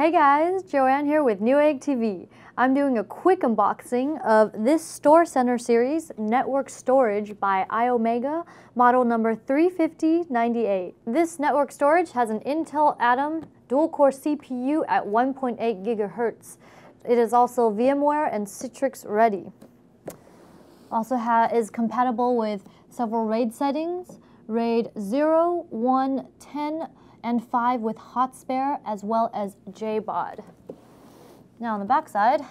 Hey guys, Joanne here with Newegg TV. I'm doing a quick unboxing of this StorCenter series network storage by iOmega, model number 35098. This network storage has an Intel Atom dual-core CPU at 1.8 gigahertz. It is also VMware and Citrix ready. Also is compatible with several RAID settings, RAID 0, 1, 10, and 5 with hot spare, as well as JBOD. Now on the back side,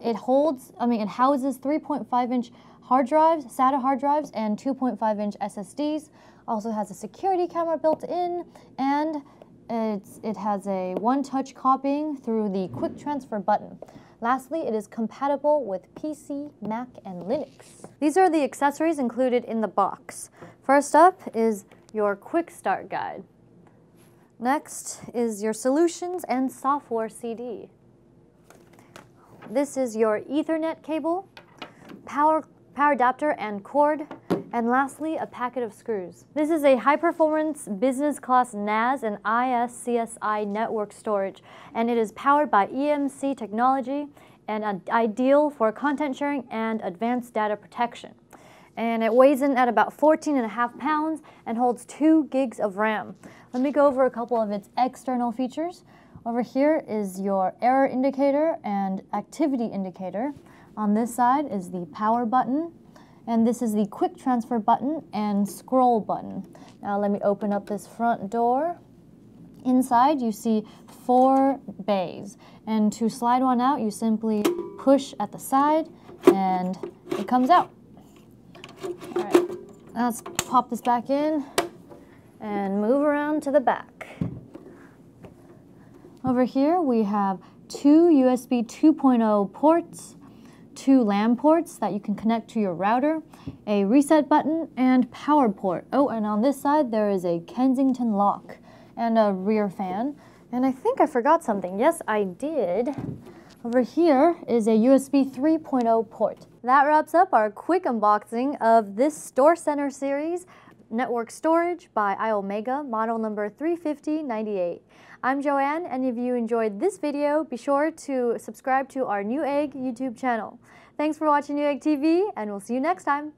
it houses 3.5-inch hard drives, SATA hard drives, and 2.5-inch SSDs. Also has a security camera built in, and it has a one-touch copying through the quick transfer button. Lastly, it is compatible with PC, Mac, and Linux. These are the accessories included in the box. First up is your quick start guide. Next is your solutions and software CD. This is your Ethernet cable, power adapter and cord, and lastly a packet of screws. This is a high-performance business class NAS and iSCSI network storage, and it is powered by EMC technology and ideal for content sharing and advanced data protection. And it weighs in at about 14.5 pounds and holds 2 gigs of RAM. Let me go over a couple of its external features. Over here is your error indicator and activity indicator. On this side is the power button, and this is the quick transfer button and scroll button. Now let me open up this front door. Inside you see 4 bays, and to slide one out you simply push at the side and it comes out. All right, let's pop this back in and move around to the back. Over here we have 2 USB 2.0 ports, 2 LAN ports that you can connect to your router, a reset button, and power port. Oh, and on this side there is a Kensington lock and a rear fan. And I think I forgot something. Yes, I did. Over here is a USB 3.0 port. That wraps up our quick unboxing of this StorCenter series network storage by iOmega, model number 35098. I'm Joanne, and if you enjoyed this video, be sure to subscribe to our Newegg YouTube channel. Thanks for watching Newegg TV, and we'll see you next time.